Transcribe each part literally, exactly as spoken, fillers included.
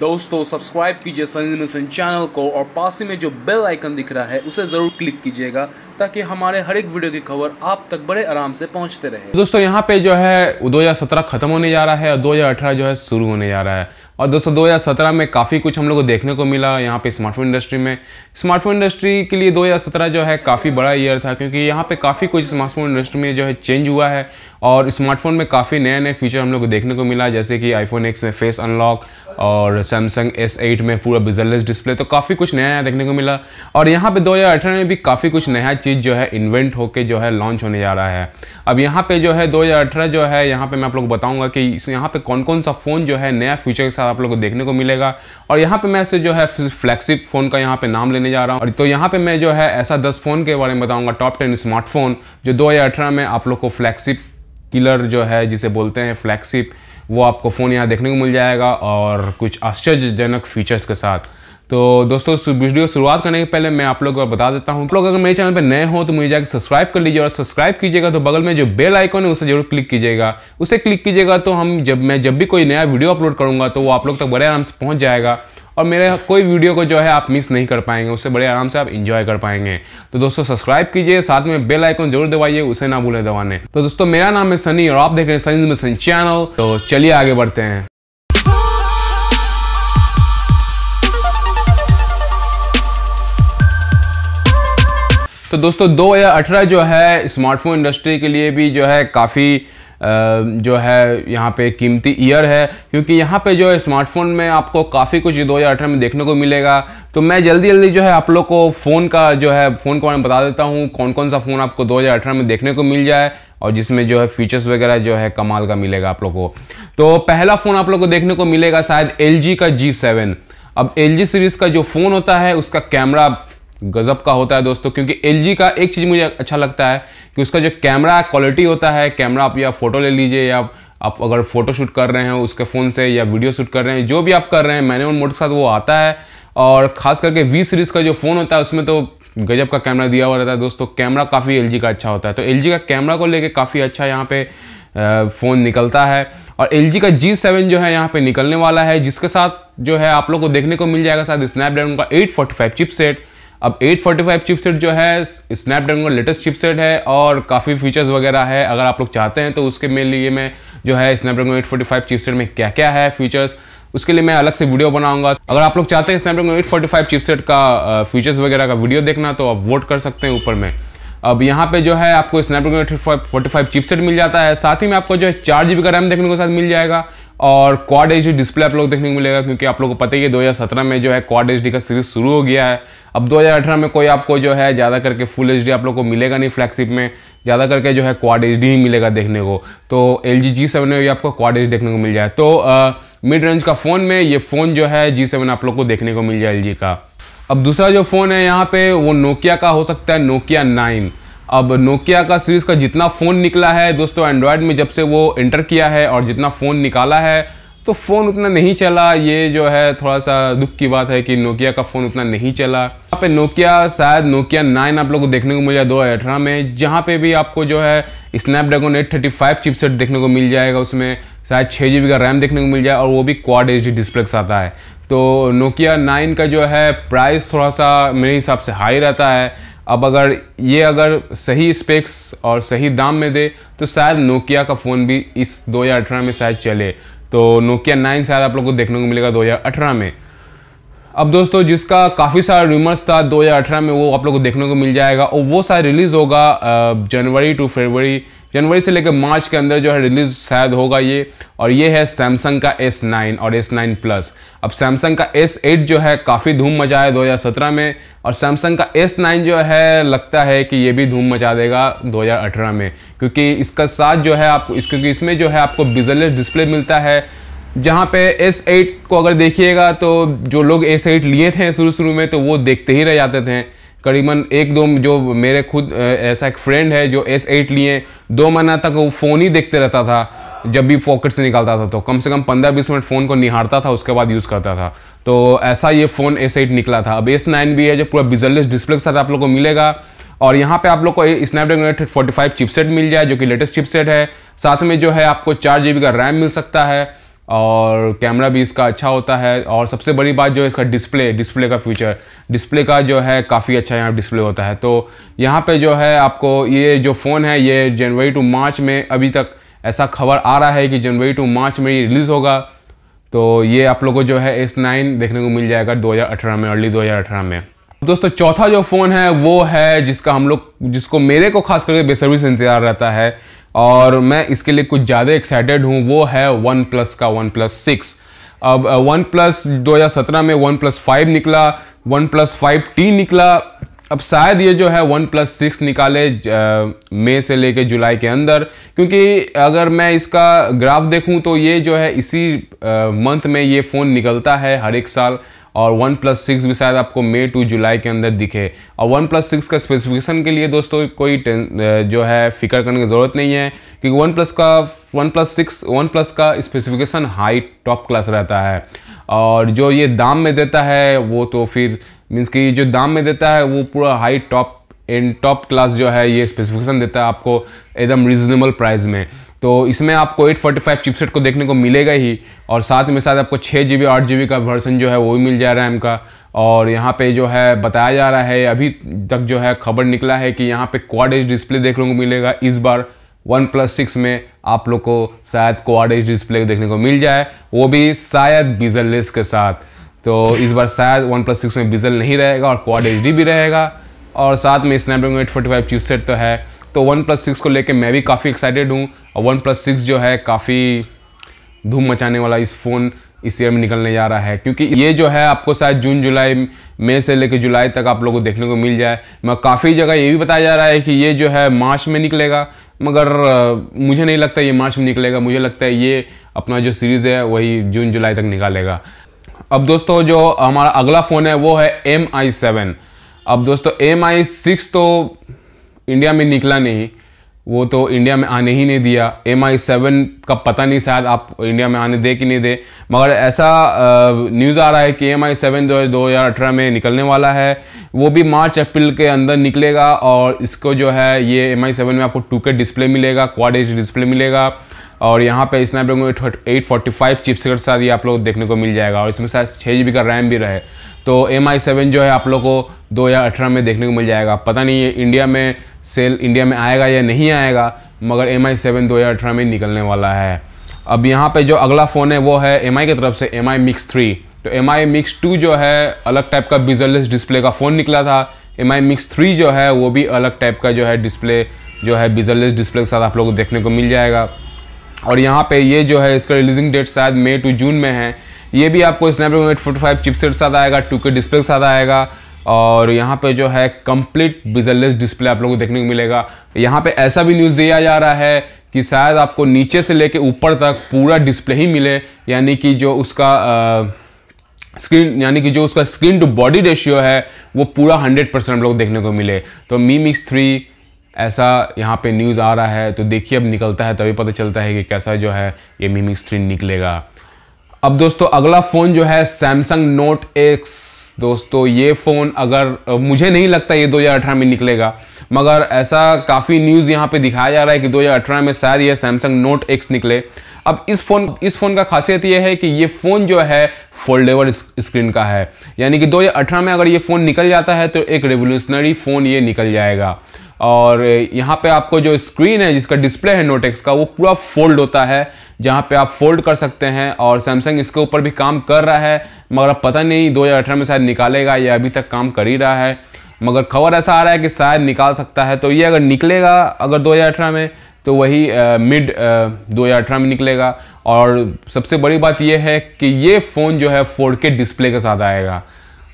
दोस्तों सब्सक्राइब कीजिए सन्नीस्मेशन चैनल को और पास में जो बेल आइकन दिख रहा है उसे ज़रूर क्लिक कीजिएगा ताकि हमारे हर एक वीडियो की खबर आप तक बड़े आराम से पहुंचते रहे। दोस्तों यहाँ पे जो है दो हज़ार सत्रह खत्म होने जा रहा है और दो हज़ार अठारह जो है शुरू होने जा रहा है। और दोस्तों दो हज़ार सत्रह में काफ़ी कुछ हम लोग को देखने को मिला यहाँ पे स्मार्टफोन इंडस्ट्री में। स्मार्टफोन इंडस्ट्री के लिए दो हज़ार सत्रह जो है काफ़ी बड़ा ईयर था क्योंकि यहाँ पे काफ़ी कुछ स्मार्टफोन इंडस्ट्री में जो है चेंज हुआ है और स्मार्टफोन में काफ़ी नए नए फीचर हम लोग को देखने को मिला, जैसे कि आईफोन एक्स में फेस अनलॉक और सैमसंग एस आठ में पूरा विजरलेस डिस्प्ले, तो काफ़ी कुछ नया नया देखने को मिला। और यहाँ पर दो हज़ार अठारह में भी काफ़ी कुछ नया चीज़ जो है इन्वेंट होकर जो है लॉन्च होने जा रहा है। अब यहाँ पर जो है दो हज़ार अठारह जो है यहाँ पर मैं आप लोग को बताऊँगा कि यहाँ पर कौन कौन सा फ़ोन जो है नया फीचर के साथ आप लोगों को देखने को मिलेगा। और यहाँ पे मैं से जो है फ्लैगशिप फोन का यहाँ पे नाम लेने जा रहा हूँ। तो यहाँ पे मैं जो है ऐसा दस फोन के बारे में बताऊंगा, टॉप टेन स्मार्टफोन जो दो हज़ार अठारह में आप लोग को फ्लैगशिप किलर जो है जिसे बोलते हैं फ्लैगशिप, वो आपको फ़ोन यहाँ देखने को मिल जाएगा और कुछ आश्चर्यजनक फीचर्स के साथ। तो दोस्तों वीडियो शुरुआत करने के पहले मैं आप लोगों को बता देता हूँ, आप लोग अगर मेरे चैनल पर नए हो तो मुझे जाकर सब्सक्राइब कर लीजिए और सब्सक्राइब कीजिएगा तो बगल में जो बेल आइकॉन है उसे जरूर क्लिक कीजिएगा। उसे क्लिक कीजिएगा तो हम जब मैं जब भी कोई नया वीडियो अपलोड करूँगा तो वो आप लोग तक बड़े आराम से पहुँच जाएगा और मेरे कोई वीडियो को जो है आप मिस नहीं कर पाएंगे, उससे बड़े आराम से आप इंजॉय कर पाएंगे। तो दोस्तों सब्सक्राइब कीजिए, साथ में बेल आइकन जरूर दबाइए, उसे ना भूलें दबाने। तो दोस्तों मेरा नाम है सनी और आप देख रहे हैं सन्नीस्मेशन चैनल। तो चलिए आगे बढ़ते हैं। तो दोस्तों दो हज़ार अठारह जो है स्मार्टफोन इंडस्ट्री के लिए भी जो है काफ़ी जो है यहाँ पे कीमती ईयर है क्योंकि यहाँ पे जो है स्मार्टफोन में आपको काफ़ी कुछ दो हज़ार अठारह में देखने को मिलेगा। तो मैं जल्दी जल्दी जो है आप लोग को फ़ोन का जो है फ़ोन के बारे में बता देता हूँ, कौन कौन सा फ़ोन आपको दो हज़ार अठारह में देखने को मिल जाए और जिसमें जो है फीचर्स वगैरह जो है कमाल का मिलेगा आप लोग को। तो पहला फ़ोन आप लोग को देखने को मिलेगा शायद एल जी का जी सेवन। अब एल जी सीरीज़ का जो फ़ोन होता है उसका कैमरा गजब का होता है दोस्तों, क्योंकि एल जी का एक चीज़ मुझे अच्छा लगता है कि उसका जो कैमरा क्वालिटी होता है, कैमरा आप या फ़ोटो ले लीजिए या आप अगर फ़ोटो शूट कर रहे हो उसके फ़ोन से या वीडियो शूट कर रहे हैं, जो भी आप कर रहे हैं मैनुअल मोड के साथ वो आता है। और ख़ास करके वी सीरीज़ का जो फ़ोन होता है उसमें तो गजब का कैमरा दिया हुआ रहता है दोस्तों, कैमरा काफ़ी एल जी का अच्छा होता है। तो एल जी का कैमरा को लेकर काफ़ी अच्छा यहाँ पे फ़ोन निकलता है और एल जी का जी सेवन जो है यहाँ पे निकलने वाला है, जिसके साथ जो है आप लोग को देखने को मिल जाएगा शायद स्नैपड्रैगन का एट फोर्टी फाइव चिपसेट। अब एट फोर्टी फाइव चिपसेट जो है स्नैपड्रैगन का लेटेस्ट चिपसेट है और काफ़ी फीचर्स वगैरह है। अगर आप लोग चाहते हैं तो उसके मेरे लिए मैं जो है Snapdragon eight forty five chipset में क्या क्या है फीचर्स उसके लिए मैं अलग से वीडियो बनाऊंगा। अगर आप लोग चाहते हैं Snapdragon eight forty five chipset का फीचर्स वगैरह का वीडियो देखना तो आप वोट कर सकते हैं ऊपर में। अब यहाँ पे जो है आपको Snapdragon eight forty five chipset मिल जाता है, साथ ही में आपको जो है चार जी बी का रैम देखने को साथ मिल जाएगा और क्वाड एच डी डिस्प्ले आप लोग देखने को मिलेगा क्योंकि आप लोगों को पता ही है दो हज़ार सत्रह में जो है क्वाड एच डी का सीरीज शुरू हो गया है। अब दो हज़ार अठारह में कोई आपको जो है ज़्यादा करके फुल एच डी आप लोग को मिलेगा नहीं, फ्लैगशिप में ज़्यादा करके जो है क्वाड एच डी ही मिलेगा देखने को। तो एल जी जी सेवन में भी आपको क्वाड एच डी देखने को मिल जाए, तो मिड रेंज का फ़ोन में ये फ़ोन जो है जी सेवन आप लोग को देखने को मिल जाए एल जी का। अब दूसरा जो फ़ोन है यहाँ पर वो नोकिया का हो सकता है, नोकिया नाइन। अब नोकिया का सीरीज़ का जितना फ़ोन निकला है दोस्तों एंड्रॉयड में जब से वो एंटर किया है और जितना फ़ोन निकाला है तो फ़ोन उतना नहीं चला, ये जो है थोड़ा सा दुख की बात है कि नोकिया का फ़ोन उतना नहीं चला। यहाँ पे नोकिया शायद नोकिया नाइन आप लोगों को देखने को मिल जाए दो हज़ार अठारह में, जहाँ पे भी आपको जो है Snapdragon eight thirty five chipset देखने को मिल जाएगा, उसमें शायद छः जी बी का रैम देखने को मिल जाए और वो भी क्वाड एच डी डिस्प्ले के साथ आए। तो नोकिया नाइन का जो है प्राइस थोड़ा सा मेरे हिसाब से हाई रहता है। अब अगर ये अगर सही स्पेक्स और सही दाम में दे तो शायद नोकिया का फ़ोन भी इस दो हज़ार अठारह में शायद चले। तो नोकिया नाइन शायद आप लोग को देखने को मिलेगा दो हज़ार अठारह में। अब दोस्तों जिसका काफ़ी सारा रूमर्स था दो हज़ार अठारह में वो आप लोग को देखने को मिल जाएगा और वो शायद रिलीज़ होगा जनवरी टू फरवरी जनवरी से लेकर मार्च के अंदर जो है रिलीज़ शायद होगा ये। और ये है सैमसंग का एस नाइन और एस नाइन प्लस। अब सैमसंग का एस एट जो है काफ़ी धूम मचा है दो हज़ार सत्रह में और सैमसंग का एस नाइन जो है लगता है कि ये भी धूम मचा देगा दो हज़ार अठारह में, क्योंकि इसका साथ जो है आप क्योंकि इसमें जो है आपको विजरलेस डिस्प्ले मिलता है। जहाँ पे एस एट को अगर देखिएगा तो जो लोग एस एट लिए थे शुरू शुरू में तो वो देखते ही रह जाते थे, करीबन एक दो जो मेरे खुद ऐसा एक फ्रेंड है जो एस एट लिए दो महीना तक वो फ़ोन ही देखते रहता था, जब भी पॉकेट से निकालता था तो कम से कम पंद्रह बीस मिनट फ़ोन को निहारता था उसके बाद यूज़ करता था। तो ऐसा ये फ़ोन एस एट निकला था। अब एस नाइन भी है जो पूरा विजरलेस डिस्प्ले के साथ आप लोग को मिलेगा और यहाँ पे आप लोग को Snapdragon eight forty five chipset मिल जाए जो कि लेटेस्ट चिपसेट है, साथ में जो है आपको चार जी बी का रैम मिल सकता है और कैमरा भी इसका अच्छा होता है। और सबसे बड़ी बात जो है इसका डिस्प्ले डिस्प्ले का फ्यूचर डिस्प्ले का जो है काफ़ी अच्छा यहाँ डिस्प्ले होता है। तो यहाँ पे जो है आपको ये जो फ़ोन है ये जनवरी टू मार्च में, अभी तक ऐसा खबर आ रहा है कि जनवरी टू मार्च में ये रिलीज़ होगा। तो ये आप लोगों को जो है एस नाइन देखने को मिल जाएगा दो हज़ार अठारह में, अर्ली दो हज़ार अठारह में। दोस्तों चौथा जो फ़ोन है वो है जिसका हम लोग जिसको मेरे को खास करके बेसब्री से इंतजार रहता है और मैं इसके लिए कुछ ज़्यादा एक्साइटेड हूँ, वो है वन प्लस का वन प्लस सिक्स। अब वन प्लस दो हज़ार सत्रह में वन प्लस फाइव निकला, वन प्लस फाइव टी निकला, अब शायद ये जो है वन प्लस सिक्स निकाले मई से लेके जुलाई के अंदर, क्योंकि अगर मैं इसका ग्राफ देखूं तो ये जो है इसी मंथ में ये फ़ोन निकलता है हर एक साल, और वन प्लस सिक्स भी शायद आपको मई टू जुलाई के अंदर दिखे। और वन प्लस सिक्स का स्पेसिफिकेशन के लिए दोस्तों कोई जो है फिक्र करने की ज़रूरत नहीं है, क्योंकि OnePlus का वन प्लस सिक्स OnePlus का स्पेसिफिकेशन हाई टॉप क्लास रहता है। और जो ये दाम में देता है वो तो फिर मीन्स कि जो दाम में देता है वो पूरा high top end top class जो है ये स्पेसिफिकेशन देता है आपको एकदम रीजनेबल प्राइस में। तो इसमें आपको एट फोर्टी फाइव चिपसेट को देखने को मिलेगा ही, और साथ में साथ आपको छः जी बी आठ जी बी का वर्जन जो है वो भी मिल जा रहा है इनका। और यहाँ पे जो है बताया जा रहा है, अभी तक जो है खबर निकला है कि यहाँ पे क्वाड एज डिस्प्ले देखने को मिलेगा इस बार वन प्लस सिक्स में, आप लोग को शायद क्वाड एज डिस्प्ले देखने को मिल जाए, वो भी शायद बीजल लेस के साथ। तो इस बार शायद वन प्लस सिक्स में बीजल नहीं रहेगा और क्वाड एच डी भी रहेगा, और साथ में Snapdragon eight forty five chipset तो है। तो वन प्लस सिक्स को लेके मैं भी काफ़ी एक्साइटेड हूँ, और वन प्लस सिक्स जो है काफ़ी धूम मचाने वाला इस फ़ोन इस ईयर में निकलने जा रहा है, क्योंकि ये जो है आपको शायद जून जुलाई मई से लेकर जुलाई तक आप लोगों को देखने को मिल जाए। मैं काफ़ी जगह ये भी बताया जा रहा है कि ये जो है मार्च में निकलेगा, मगर मुझे नहीं लगता ये मार्च में निकलेगा, मुझे लगता है ये अपना जो सीरीज़ है वही जून जुलाई तक निकालेगा। अब दोस्तों जो हमारा अगला फ़ोन है वो है एम आई सेवन। अब दोस्तों एम आई सिक्स तो इंडिया में निकला नहीं, वो तो इंडिया में आने ही नहीं दिया। एम आई सेवन का पता नहीं शायद आप इंडिया में आने दे कि नहीं दे, मगर ऐसा न्यूज़ आ रहा है कि एम आई सेवन जो है दो हज़ार अठारह में निकलने वाला है, वो भी मार्च अप्रैल के अंदर निकलेगा। और इसको जो है ये एम आई सेवन में आपको टू के डिस्प्ले मिलेगा, क्वाड एज डिस्प्ले मिलेगा, और यहाँ पे Snapdragon eight forty five chipset के साथ ये आप लोग देखने को मिल जाएगा, और इसमें शायद छः जी बी का रैम भी रहे। तो एम आई सेवन जो है आप लोग को दो हज़ार अठारह में देखने को मिल जाएगा। पता नहीं ये इंडिया में सेल इंडिया में आएगा या नहीं आएगा, मगर एम आई सेवन दो हज़ार अठारह में निकलने वाला है। अब यहाँ पे जो अगला फ़ोन है वो है एम आई की तरफ से एम आई मिक्स थ्री। तो एम आई मिक्स टू जो है अलग टाइप का विजुअलेस डिस्प्ले का फ़ोन निकला था, एम आई मिक्स थ्री जो है वो भी अलग टाइप का जो है डिस्प्ले जो है विजुअलेस डिस्प्ले के साथ आप लोग को देखने को मिल जाएगा। और यहाँ पे ये जो है इसका रिलीजिंग डेट शायद मई टू जून में है। ये भी आपको Snapdragon eight forty five chipset के साथ आएगा, टू के डिस्प्ले के साथ आएगा, और यहाँ पे जो है कंप्लीट विजुअलेस डिस्प्ले आप लोगों को देखने को मिलेगा। यहाँ पे ऐसा भी न्यूज़ दिया जा रहा है कि शायद आपको नीचे से लेके ऊपर तक पूरा डिस्प्ले ही मिले, यानी कि जो उसका स्क्रीन यानी कि जो उसका स्क्रीन टू बॉडी रेशियो है वो पूरा हंड्रेड परसेंट आप लोग देखने को मिले। तो मी मिक्स थ्री ऐसा यहाँ पे न्यूज़ आ रहा है, तो देखिए अब निकलता है तभी पता चलता है कि कैसा जो है ये मी मिक्स थ्री निकलेगा। अब दोस्तों अगला फ़ोन जो है सैमसंग नोट एक्स। दोस्तों ये फ़ोन अगर मुझे नहीं लगता ये दो हज़ार अठारह में निकलेगा, मगर ऐसा काफ़ी न्यूज़ यहाँ पे दिखाया जा रहा है कि दो हज़ार अठारह में शायद ये सैमसंग नोट एक्स निकले। अब इस फ़ोन इस फ़ोन का खासियत ये है कि ये फ़ोन जो है फोल्डेबल स्क्रीन का है, यानी कि दो हज़ार अठारह में अगर ये फ़ोन निकल जाता है तो एक रेवोल्यूशनरी फ़ोन ये निकल जाएगा। और यहाँ पे आपको जो स्क्रीन है जिसका डिस्प्ले है नोट एक्स का वो पूरा फोल्ड होता है, जहाँ पे आप फोल्ड कर सकते हैं, और सैमसंग इसके ऊपर भी काम कर रहा है, मगर पता नहीं दो हज़ार अठारह में शायद निकालेगा या अभी तक काम कर ही रहा है, मगर खबर ऐसा आ रहा है कि शायद निकाल सकता है। तो ये अगर निकलेगा अगर दो हज़ार अठारह में तो वही मिड दो हज़ार अठारह में निकलेगा। और सबसे बड़ी बात यह है कि ये फ़ोन जो है फोर के डिस्प्ले के साथ आएगा।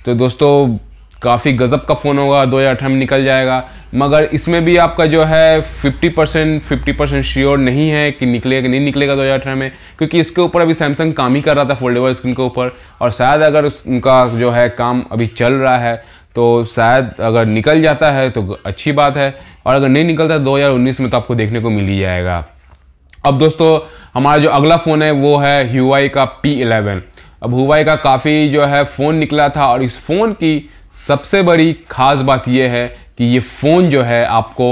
तो दोस्तों काफ़ी गजब का फ़ोन होगा, दो हज़ार अठारह में निकल जाएगा, मगर इसमें भी आपका जो है fifty percent fifty percent sure नहीं है कि निकलेगा कि नहीं निकलेगा दो हज़ार अठारह में, क्योंकि इसके ऊपर अभी सैमसंग काम ही कर रहा था फोल्डेबल स्क्रीन के ऊपर, और शायद अगर उनका जो है काम अभी चल रहा है तो शायद अगर निकल जाता है तो अच्छी बात है, और अगर नहीं निकलता है दो हज़ार उन्नीस में तो आपको देखने को मिल ही जाएगा। अब दोस्तों हमारा जो अगला फ़ोन है वो है Huawei का पी इलेवन। अब Huawei का काफ़ी जो है फ़ोन निकला था, और इस फ़ोन की सबसे बड़ी खास बात यह है कि ये फ़ोन जो है आपको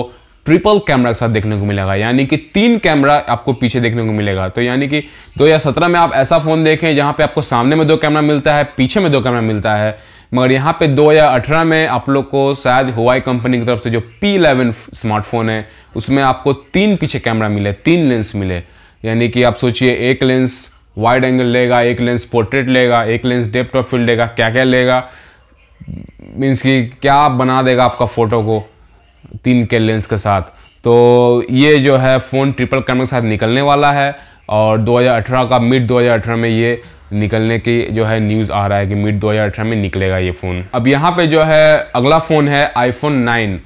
ट्रिपल कैमरा के साथ देखने को मिलेगा, यानी कि तीन कैमरा आपको पीछे देखने को मिलेगा। तो यानी कि दो हज़ार सत्रह में आप ऐसा फ़ोन देखें जहां पे आपको सामने में दो कैमरा मिलता है, पीछे में दो कैमरा मिलता है, मगर यहाँ पे दो हज़ार अठारह में आप लोग को शायद हुआई कंपनी की तरफ से जो पी इलेवन स्मार्टफोन है उसमें आपको तीन पीछे कैमरा मिले, तीन लेंस मिले। यानी कि आप सोचिए एक लेंस वाइड एंगल लेगा, एक लेंस पोर्ट्रेट लेगा, एक लेंस डेप्थ ऑफ फील्ड लेगा, क्या क्या लेगा, मीन्स कि क्या बना देगा आपका फ़ोटो को तीन के लेंस के साथ। तो ये जो है फ़ोन ट्रिपल कैमरा के साथ निकलने वाला है और दो हज़ार अठारह का मिड दो हज़ार अठारह में ये निकलने की जो है न्यूज़ आ रहा है कि मिड दो हज़ार अठारह में निकलेगा ये फ़ोन। अब यहाँ पे जो है अगला फ़ोन है आईफोन नाइन।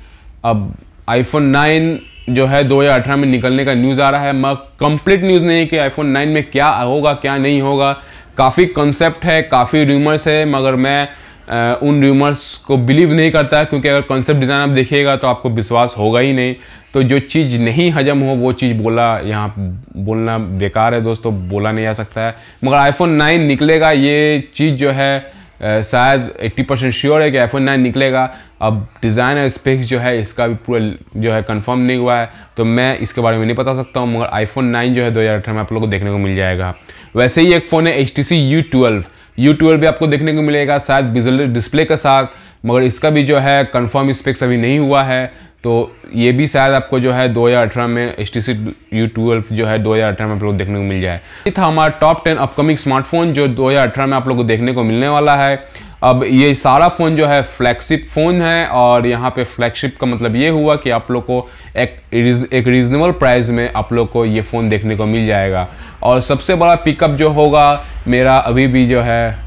अब आईफोन नाइन जो है दो हज़ार अठारह में निकलने का न्यूज़ आ रहा है, मगर कंप्लीट न्यूज़ नहीं है कि आईफोन नाइन में क्या होगा क्या नहीं होगा। काफ़ी कंसेप्ट है, काफ़ी रूमर्स है, मगर मैं Uh, उन रूमर्स को बिलीव नहीं करता है, क्योंकि अगर कॉन्सेप्ट डिज़ाइन आप देखिएगा तो आपको विश्वास होगा ही नहीं। तो जो चीज़ नहीं हजम हो वो चीज़ बोला यहाँ बोलना बेकार है दोस्तों, बोला नहीं जा सकता है। मगर आईफोन नाइन निकलेगा ये चीज़ जो है शायद अस्सी परसेंट श्योर है कि आईफोन नाइन निकलेगा। अब डिज़ाइन और स्पेक्स जो है इसका भी पूरा जो है कन्फर्म नहीं हुआ है, तो मैं इसके बारे में नहीं बता सकता हूँ, मगर आईफोन नाइन जो है दो हज़ार अठारह में आप लोगों को देखने को मिल जाएगा। वैसे ही एक फ़ोन है H T C U twelve, U twelve भी आपको देखने को मिलेगा शायद विजुअल डिस्प्ले के साथ, मगर इसका भी जो है कंफर्म स्पेक्स अभी नहीं हुआ है। तो ये भी शायद आपको जो है दो हज़ार अठारह में H T C U twelve जो है दो हज़ार अठारह में आप लोग देखने को मिल जाए। ये था हमारा टॉप टेन अपकमिंग स्मार्टफोन जो दो हज़ार अठारह में आप लोग को देखने को मिलने वाला है। अब ये सारा फ़ोन जो है फ्लैगशिप फ़ोन है, और यहाँ पे फ्लैगशिप का मतलब ये हुआ कि आप लोग को एक एक रीज़नेबल प्राइस में आप लोग को ये फ़ोन देखने को मिल जाएगा। और सबसे बड़ा पिकअप जो होगा मेरा अभी भी जो है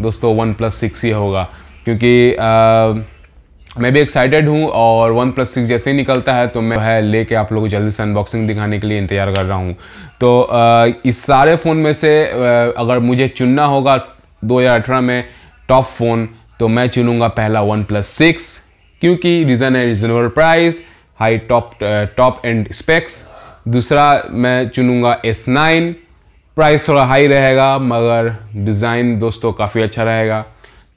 दोस्तों वन प्लस सिक्स ही होगा, क्योंकि आ, मैं भी एक्साइटेड हूँ और वन प्लस सिक्स जैसे ही निकलता है तो मैं है लेके आप लोगों को जल्दी से अनबॉक्सिंग दिखाने के लिए इंतज़ार कर रहा हूँ। तो आ, इस सारे फ़ोन में से आ, अगर मुझे चुनना होगा दो हज़ार अठारह में टॉप फ़ोन, तो मैं चुनूँगा पहला वन प्लस सिक्स, क्योंकि रीज़न है reasonable price, high top top and specs. दूसरा मैं चुनूँगा एस नाइन, प्राइस थोड़ा हाई रहेगा मगर डिज़ाइन दोस्तों काफ़ी अच्छा रहेगा।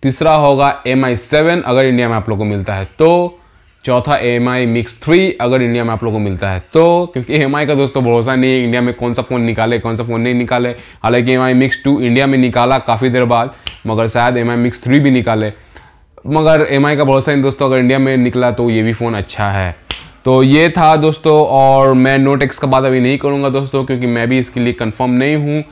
तीसरा होगा एम आई सेवन अगर इंडिया में आप लोगों को मिलता है तो। चौथा एम आई मिक्स थ्री अगर इंडिया में आप लोगों को मिलता है तो, क्योंकि एम आई का दोस्तों भरोसा नहीं है इंडिया में कौन सा फ़ोन निकाले कौन सा फ़ोन नहीं निकाले। हालांकि M I mix two India में निकाला काफ़ी देर बाद, मगर शायद एम आई मिक्स थ्री भी निकाले, मगर एम आई का भरोसा नहीं दोस्तों, अगर इंडिया में निकला तो ये भी फ़ोन अच्छा है। तो ये था दोस्तों, और मैं नोट एक्स का बात अभी नहीं करूँगा दोस्तों, क्योंकि मैं भी इसके लिए कन्फर्म नहीं हूँ,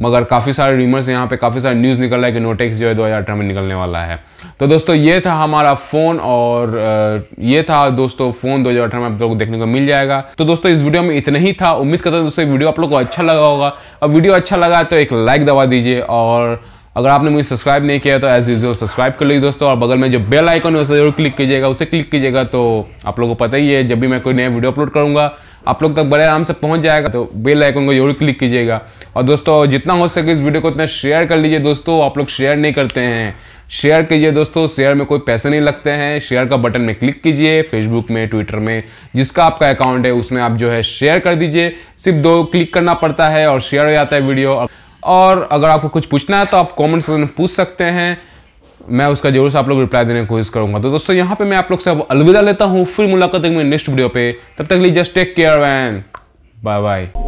मगर काफ़ी सारे रूमर्स यहाँ पे काफ़ी सारे न्यूज़ निकल रहा है कि नोट एक्स जो है दो हज़ार अठारह में निकलने वाला है। तो दोस्तों ये था हमारा फ़ोन, और ये था दोस्तों फ़ोन दो हज़ार अठारह में आप लोगों को देखने को मिल जाएगा। तो दोस्तों इस वीडियो में इतना ही था, उम्मीद करता हूँ दोस्तों वीडियो आप लोग को अच्छा लगा होगा। अब वीडियो अच्छा लगा तो एक लाइक दबा दीजिए, और अगर आपने मुझे सब्सक्राइब नहीं किया तो एज़ यूजुअल सब्सक्राइब कर लीजिए दोस्तों, और बगल में जो बेल आइकन है उसे जरूर क्लिक कीजिएगा उसे क्लिक कीजिएगा तो आप लोगों को पता ही है जब भी मैं कोई नया वीडियो अपलोड करूँगा आप लोग तक बड़े आराम से पहुँच जाएगा। तो बेल आइकन को जरूर क्लिक कीजिएगा, और दोस्तों जितना हो सके इस वीडियो को उतना शेयर कर लीजिए दोस्तों, आप लोग शेयर नहीं करते हैं, शेयर कीजिए दोस्तों, शेयर में कोई पैसे नहीं लगते हैं। शेयर का बटन में क्लिक कीजिए, फेसबुक में, ट्विटर में, जिसका आपका अकाउंट है उसमें आप जो है शेयर कर दीजिए, सिर्फ दो क्लिक करना पड़ता है और शेयर हो जाता है वीडियो। और अगर आपको कुछ पूछना है तो आप कमेंट सेक्शन में पूछ सकते हैं, मैं उसका जरूर से आप लोग रिप्लाई देने की कोशिश करूंगा। तो दोस्तों यहाँ पे मैं आप लोग से अलविदा लेता हूँ, फिर मुलाकात होगी मेरी नेक्स्ट वीडियो पे, तब तक के लिए just take care and bye bye.